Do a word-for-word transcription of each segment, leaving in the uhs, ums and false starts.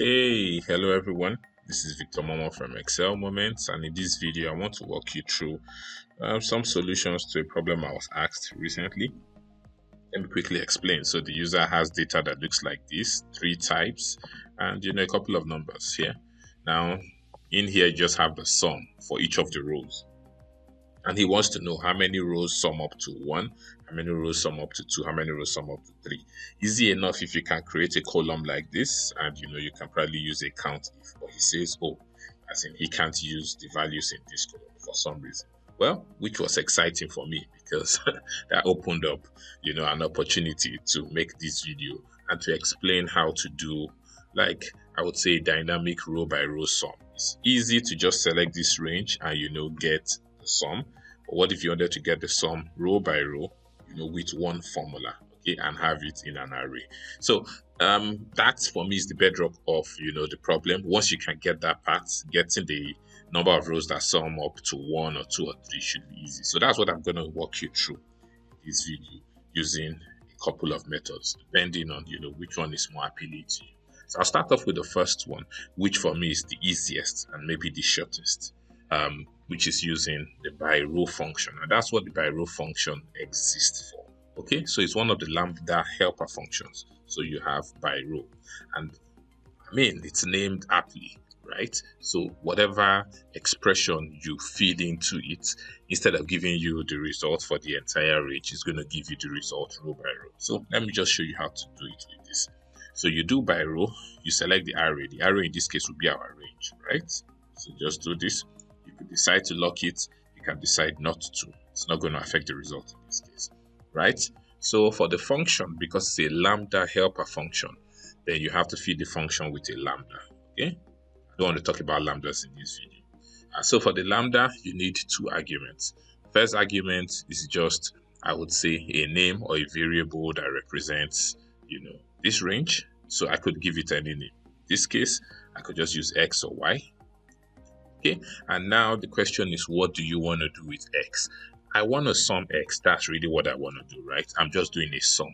Hey, hello everyone. This is Victor Momo from Excel Moments, and in this video, I want to walk you through uh, some solutions to a problem I was asked recently. Let me quickly explain. So the user has data that looks like this, three types, and you know a couple of numbers here. Now, in here, you just have the sum for each of the rows, and he wants to know how many rows sum up to one, how many rows sum up to two, how many rows sum up to three. Easy enough if you can create a column like this, and you know you can probably use a count if, but he says, oh, as in he can't use the values in this column for some reason. Well, which was exciting for me because that opened up, you know, an opportunity to make this video and to explain how to do, like, I would say, dynamic row by row sum. It's easy to just select this range and, you know, get the sum. But what if you wanted to get the sum row by row, you know, with one formula, okay, and have it in an array? So um, that for me is the bedrock of, you know, the problem. Once you can get that part, getting the number of rows that sum up to one or two or three should be easy. So that's what I'm going to walk you through in this video, using a couple of methods, depending on, you know, which one is more appealing to you. So I'll start off with the first one, which for me is the easiest and maybe the shortest, um, which is using the BYROW function. And that's what the BYROW function exists for. Okay, so it's one of the LAMBDA helper functions. So you have BYROW, and I mean, it's named aptly, right? So whatever expression you feed into it, instead of giving you the result for the entire range, it's going to give you the result row by row. So let me just show you how to do it with this. So you do by row, you select the array. The array in this case will be our range, right? So just do this. You can decide to lock it. You can decide not to. It's not going to affect the result in this case, right? So for the function, because it's a lambda helper function, then you have to feed the function with a lambda, okay? I don't want to talk about lambdas in this video. Uh, so for the lambda, you need two arguments. First argument is just, I would say, a name or a variable that represents, you know, this range. So I could give it any name. In this case, I could just use X or Y. Okay, and now the question is, what do you want to do with X? I want to sum X. That's really what I want to do, right? I'm just doing a sum.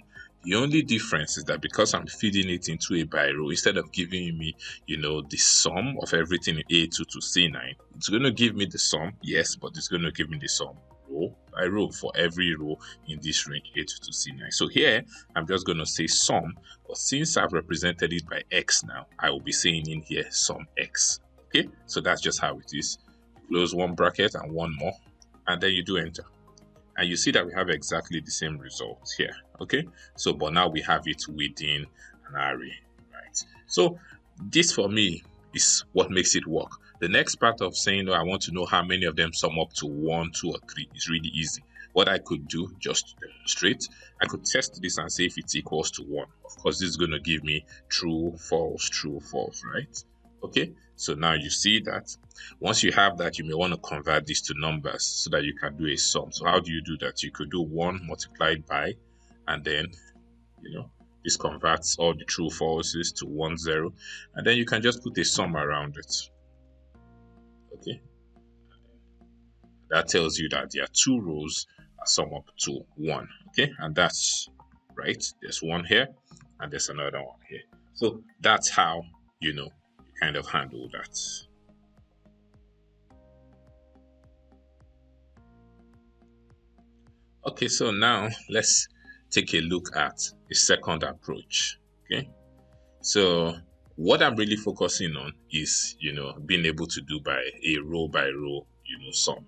The only difference is that because I'm feeding it into a BYROW, instead of giving me, you know, the sum of everything in A two to C nine, it's going to give me the sum, yes, but it's going to give me the sum row by row for every row in this range A two to C nine. So here I'm just going to say sum, but since I've represented it by X now, I will be saying in here sum X. Okay, so that's just how it is. Close one bracket and one more, and then you do enter, and you see that we have exactly the same result here. Okay, so but now we have it within an array, right? So this for me is what makes it work. The next part of saying, oh, I want to know how many of them sum up to one, two, or three is really easy. What I could do, just to demonstrate, I could test this and say if it's equals to one. Of course, this is going to give me true, false, true, false, right? Okay, so now you see that. Once you have that, you may want to convert this to numbers so that you can do a sum. So how do you do that? You could do one multiplied by, and then, you know, this converts all the true falses to one, zero, and then you can just put a sum around it. Okay, that tells you that there are two rows that sum up to one. Okay, and that's right. There's one here, and there's another one here. So that's how, you know, you kind of handle that. Okay, so now let's take a look at a second approach. Okay, so what I'm really focusing on is, you know, being able to do by a row by row, you know, sum.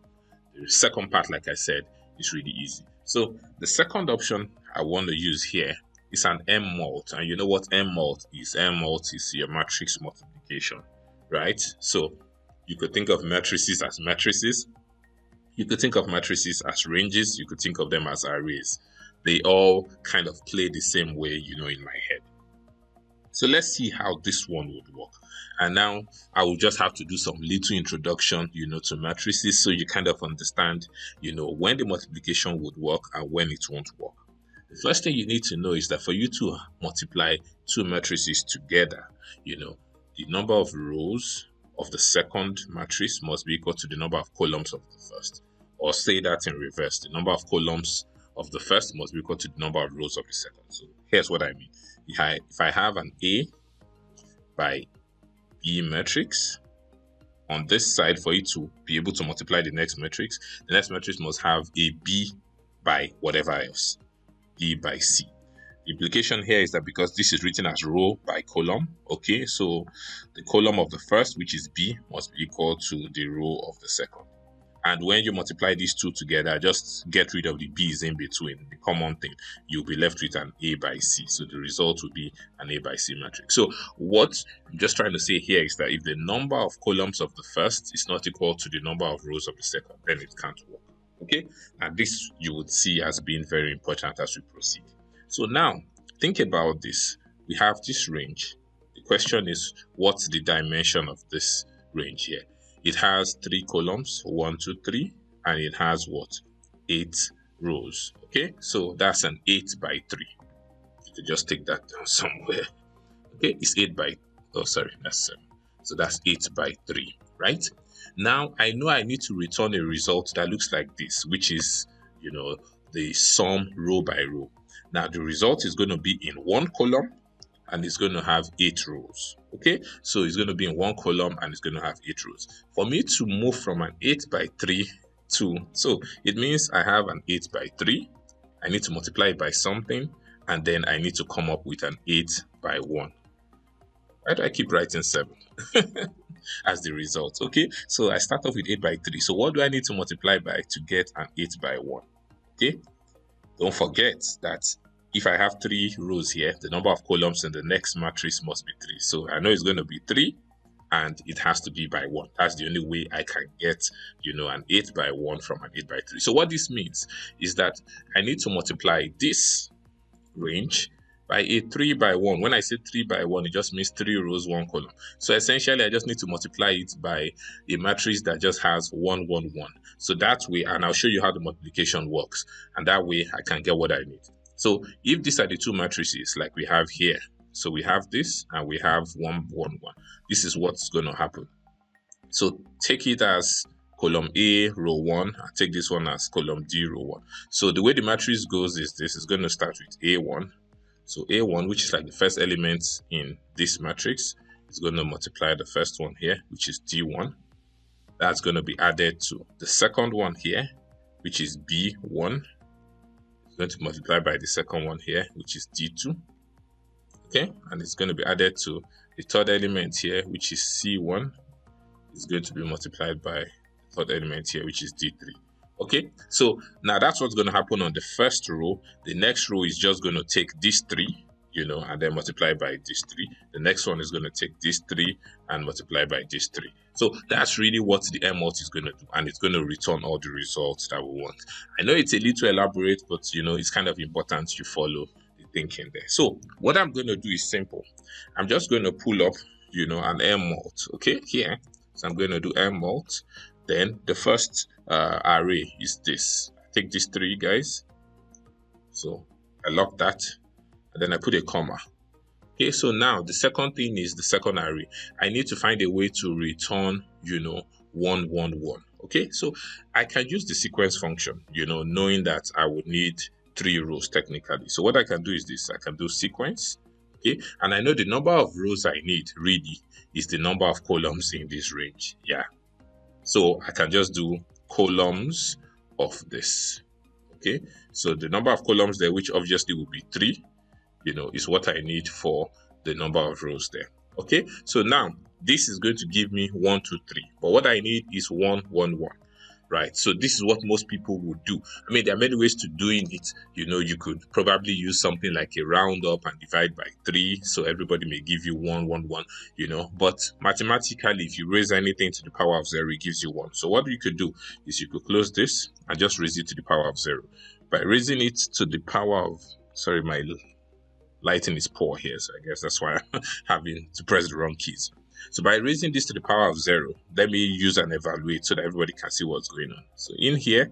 The second part, like I said, is really easy. So the second option I want to use here is an M MULT, and you know what M MULT is? M MULT is your matrix multiplication, right? So you could think of matrices as matrices. You could think of matrices as ranges. You could think of them as arrays. They all kind of play the same way, you know, in my head. So let's see how this one would work. And now I will just have to do some little introduction, you know, to matrices, so you kind of understand, you know, when the multiplication would work and when it won't work. The first thing you need to know is that for you to multiply two matrices together, you know, the number of rows of the second matrix must be equal to the number of columns of the first. Or say that in reverse, the number of columns of the first must be equal to the number of rows of the second. So here's what I mean. If I, if I have an A by E matrix on this side for it to be able to multiply the next matrix. The next matrix must have a B by whatever else, E by C. The implication here is that because this is written as row by column, okay, so the column of the first, which is B, must be equal to the row of the second. And when you multiply these two together, just get rid of the B's in between, the common thing. You'll be left with an A by C. So the result will be an A by C matrix. So what I'm just trying to say here is that if the number of columns of the first is not equal to the number of rows of the second, then it can't work. Okay? And this you would see as being very important as we proceed. So now, think about this. We have this range. The question is, what's the dimension of this range here? It has three columns, one, two, three, and it has what? Eight rows. Okay, so that's an eight by three. You can just take that down somewhere. Okay, it's eight by, oh, sorry, that's seven. So that's eight by three, right? Now, I know I need to return a result that looks like this, which is, you know, the sum row by row. Now, the result is going to be in one column, and it's going to have eight rows. Okay, so it's going to be in one column and it's going to have eight rows. For me to move from an eight by three to, so it means I have an eight by three. I need to multiply it by something, and then I need to come up with an eight by one. Why do I keep writing seven as the result? Okay, so I start off with eight by three. So what do I need to multiply by to get an eight by one? Okay, don't forget that if I have three rows here, the number of columns in the next matrix must be three. So I know it's going to be three, and it has to be by one. That's the only way I can get, you know, an eight by one from an eight by three. So what this means is that I need to multiply this range by a three by one. When I say three by one, it just means three rows, one column. So essentially, I just need to multiply it by a matrix that just has one, one, one. So that way, and I'll show you how the multiplication works. And that way, I can get what I need. So if these are the two matrices like we have here, so we have this and we have one, one, one. This is what's going to happen. So take it as column A, row one, and take this one as column D, row one. So the way the matrix goes is this is going to start with A one. So A one, which is like the first element in this matrix, is going to multiply the first one here, which is D one. That's going to be added to the second one here, which is B one. Going to multiply by the second one here, which is D two. Okay, and it's going to be added to the third element here, which is C one. It's going to be multiplied by the third element here, which is D three. Okay, so now that's what's going to happen on the first row. The next row is just going to take these three, you know, and then multiply by these three. The next one is going to take these three and multiply by these three. So that's really what the M MULT is going to do, and it's going to return all the results that we want. I know it's a little elaborate, but you know, it's kind of important you follow the thinking there. So what I'm going to do is simple. I'm just going to pull up, you know, an M MULT, okay, here. So I'm going to do M MULT. Then the first uh, array is this. I take these three guys. So I lock that, and then I put a comma. Okay, so now the second thing is the second array. I need to find a way to return, you know, one, one, one. Okay, so I can use the sequence function, you know, knowing that I would need three rows technically. So what I can do is this, I can do sequence. Okay, and I know the number of rows I need really is the number of columns in this range. Yeah, so I can just do columns of this. Okay, so the number of columns there, which obviously will be three, you know, is what I need for the number of rows there. Okay, so now this is going to give me one, two, three, but what I need is one, one, one, right? So this is what most people would do. I mean, there are many ways to doing it. You know, you could probably use something like a round up and divide by three, so everybody may give you one, one, one, you know, but mathematically, if you raise anything to the power of zero, it gives you one. So what you could do is you could close this and just raise it to the power of zero. By raising it to the power of, sorry, my lighting is poor here, so I guess that's why I'm having to press the wrong keys. So by raising this to the power of zero, let me use and evaluate so that everybody can see what's going on. So in here,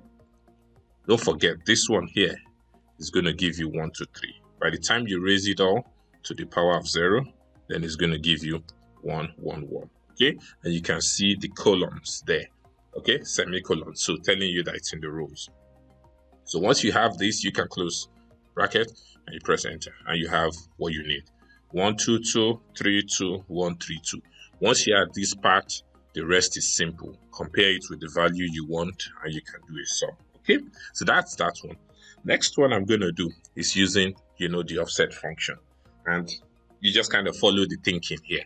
don't forget this one here is going to give you one, two, three. By the time you raise it all to the power of zero, then it's going to give you one, one, one. Okay, and you can see the columns there. Okay, semicolon, so telling you that it's in the rows. So once you have this, you can close bracket and you press enter, and you have what you need. One, two, two, three, two, one, three, two. Once you add this part, the rest is simple. Compare it with the value you want and you can do a sum. Okay, so that's that one. Next one I'm going to do is using, you know, the offset function. And you just kind of follow the thinking here.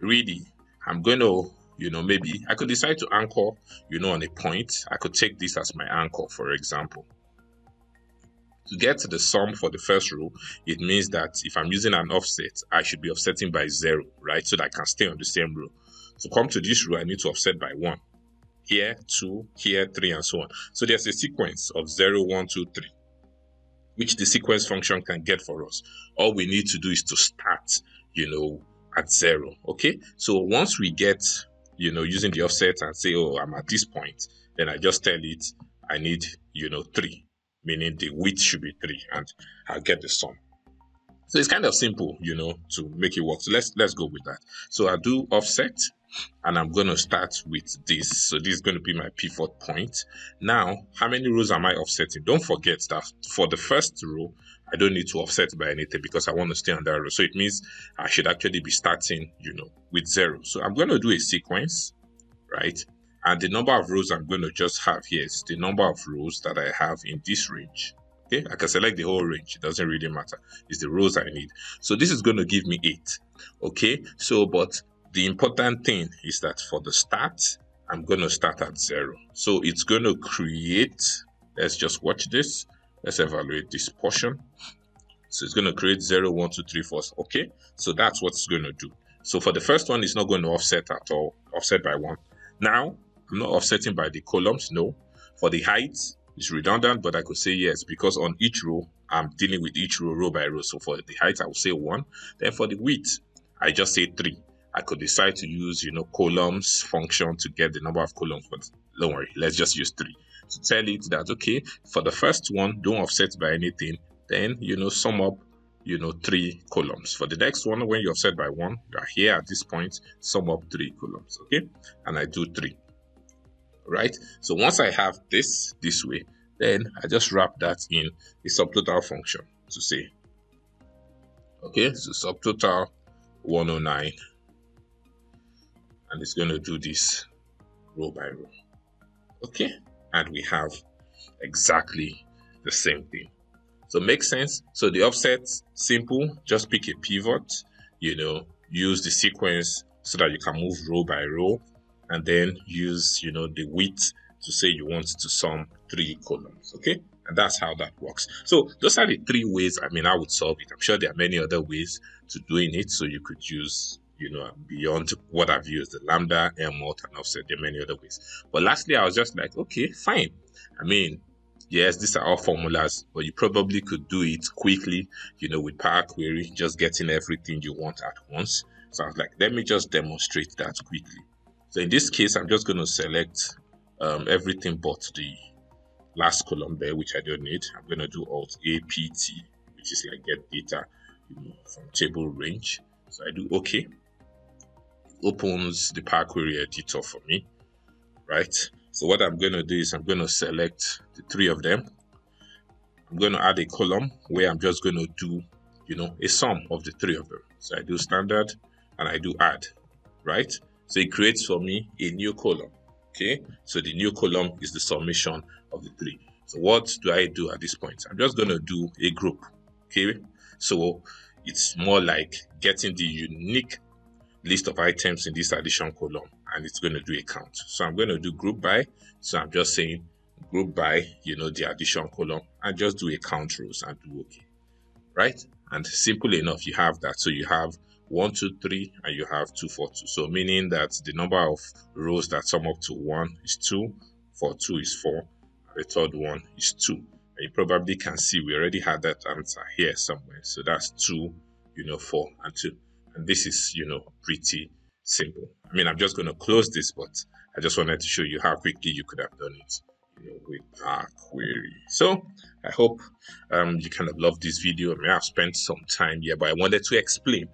Really, I'm going to, you know, maybe I could decide to anchor, you know, on a point. I could take this as my anchor, for example. To get the sum for the first row, it means that if I'm using an offset, I should be offsetting by zero, right? So that I can stay on the same row. To come to this row, I need to offset by one. Here, two, here, three, and so on. So there's a sequence of zero, one, two, three, which the sequence function can get for us. All we need to do is to start, you know, at zero. Okay. So once we get, you know, using the offset and say, oh, I'm at this point, then I just tell it I need, you know, three. Meaning the width should be three, and I'll get the sum. So it's kind of simple, you know, to make it work. So let's let's go with that. So I'll do offset, and I'm going to start with this. So this is going to be my pivot point. Now, how many rows am I offsetting? Don't forget that for the first row, I don't need to offset by anything because I want to stay on that row. So it means I should actually be starting, you know, with zero. So I'm going to do a sequence, right? And the number of rows I'm going to just have here is the number of rows that I have in this range. Okay, I can select the whole range. It doesn't really matter. It's the rows I need. So this is going to give me eight. Okay, so but the important thing is that for the start, I'm going to start at zero. So it's going to create, let's just watch this. Let's evaluate this portion. So it's going to create zero, one, two, three, four. Okay, so that's what it's going to do. So for the first one, it's not going to offset at all, offset by one. Now, I'm not offsetting by the columns, no. For the height, it's redundant, but I could say yes, because on each row, I'm dealing with each row, row by row. So for the height, I will say one. Then for the width, I just say three. I could decide to use, you know, columns function to get the number of columns, but don't worry, let's just use three. To tell it that, okay, for the first one, don't offset by anything. Then, you know, sum up, you know, three columns. For the next one, when you offset by one, you are here at this point, sum up three columns, okay? And I do three. Right, so once I have this this way, then I just wrap that in a subtotal function to say, okay, so subtotal one oh nine, and it's going to do this row by row. Okay, and we have exactly the same thing. So makes sense. So the offset, simple, just pick a pivot, you know, use the sequence so that you can move row by row, and then use, you know, the width to say you want to sum three columns, okay? And that's how that works. So those are the three ways, I mean, I would solve it. I'm sure there are many other ways to doing it. So you could use, you know, beyond what I've used, the lambda, M MULT, and offset, there are many other ways. But lastly, I was just like, okay, fine. I mean, yes, these are all formulas, but you probably could do it quickly, you know, with Power Query, just getting everything you want at once. So I was like, let me just demonstrate that quickly. So in this case, I'm just going to select um, everything but the last column there, which I don't need. I'm going to do Alt A P T, which is like get data, you know, from table range. So I do OK. It opens the Power Query editor for me, right? So what I'm going to do is I'm going to select the three of them. I'm going to add a column where I'm just going to do, you know, a sum of the three of them. So I do standard and I do add, right? So it creates for me a new column, okay? So the new column is the summation of the three. So what do I do at this point? I'm just gonna do a group, okay? So it's more like getting the unique list of items in this addition column, and it's gonna do a count. So I'm gonna do group by, so I'm just saying group by, you know, the addition column, and just do a count rows and do okay, right? And simple enough, you have that. So you have one, two, three, and you have two, four, two. So meaning that the number of rows that sum up to one is two, for two is four, and the third one is two. And you probably can see we already had that answer here somewhere. So that's two, you know, four and two. And this is, you know, pretty simple. I mean, I'm just going to close this, but I just wanted to show you how quickly you could have done it, you know, with Power Query. So I hope um, you kind of love this video. I mean, I've spent some time here, but I wanted to explain,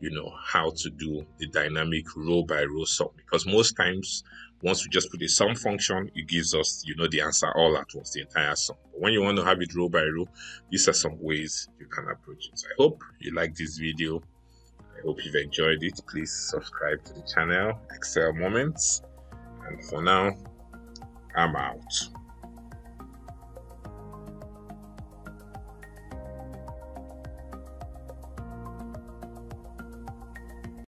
you know, how to do the dynamic row by row sum, because most times once we just put a sum function, it gives us, you know, the answer all at once, the entire sum. But when you want to have it row by row, these are some ways you can approach it. So I hope you like this video. I hope you've enjoyed it. Please subscribe to the channel, Excel Moments. And for now, I'm out.